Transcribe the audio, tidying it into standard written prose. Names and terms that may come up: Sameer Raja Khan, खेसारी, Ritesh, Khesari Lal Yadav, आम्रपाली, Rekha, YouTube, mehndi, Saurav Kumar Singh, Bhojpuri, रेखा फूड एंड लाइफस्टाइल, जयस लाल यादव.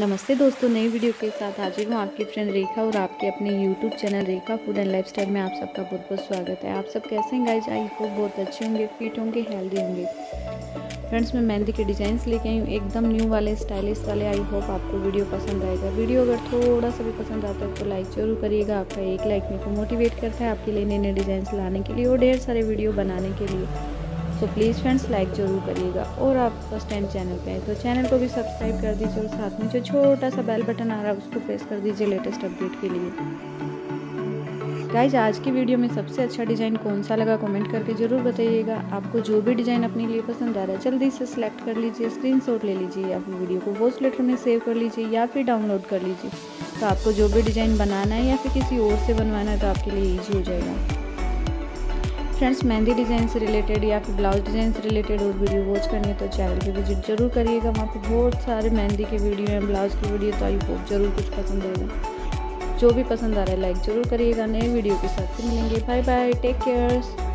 नमस्ते दोस्तों, नई वीडियो के साथ हाजिर हूँ आपकी फ्रेंड रेखा और आपके अपने YouTube channel रेखा फूड एंड लाइफस्टाइल में आप सबका बहुत बहुत स्वागत है। आप सब कैसे हैं गाइज? आई होप बहुत अच्छे होंगे, फिट होंगे, हेल्दी होंगे। फ्रेंड्स, मैं मेहंदी के डिज़ाइंस लेके आई हूँ एकदम न्यू वाले, स्टाइलिश वाले। आई होप आपको वीडियो पसंद आएगा। वीडियो अगर थोड़ा सा भी पसंद आता है तो लाइक जरूर करिएगा। आपका एक लाइक मेरे को मोटिवेट करता है आपके लिए नए नए डिज़ाइंस लाने के लिए और ढेर सारे वीडियो बनाने के लिए। तो प्लीज़ फैंड्स लाइक जरूर करिएगा। और आप फर्स्ट टाइम चैनल पे हैं तो चैनल को भी सब्सक्राइब कर दीजिए और साथ में जो छोटा सा बेल बटन आ रहा है उसको प्रेस कर दीजिए लेटेस्ट अपडेट के लिए। गाइज, आज की वीडियो में सबसे अच्छा डिज़ाइन कौन सा लगा कमेंट करके ज़रूर बताइएगा। आपको जो भी डिज़ाइन अपने लिए पसंद आ रहा है जल्दी से सिलेक्ट कर लीजिए, स्क्रीनशॉट ले लीजिए, अपनी वीडियो को वॉच लेटर में सेव कर लीजिए या फिर डाउनलोड कर लीजिए। तो आपको जो भी डिज़ाइन बनाना है या फिर किसी और से बनवाना है तो आपके लिए ईजी हो जाएगा। फ्रेंड्स, मेहंदी डिज़ाइन से रिलेटेड या फिर ब्लाउज डिज़ाइन से रिलेटेड और वीडियो वॉच करनी तो चैनल पे विजिट जरूर करिएगा। वहाँ पे बहुत सारे मेहंदी के वीडियो हैं, ब्लाउज की वीडियो, तो आई होप जरूर कुछ पसंद होगा। जो भी पसंद आ रहा है लाइक जरूर करिएगा। नए वीडियो के साथ से मिलेंगे। Bye bye, take cares.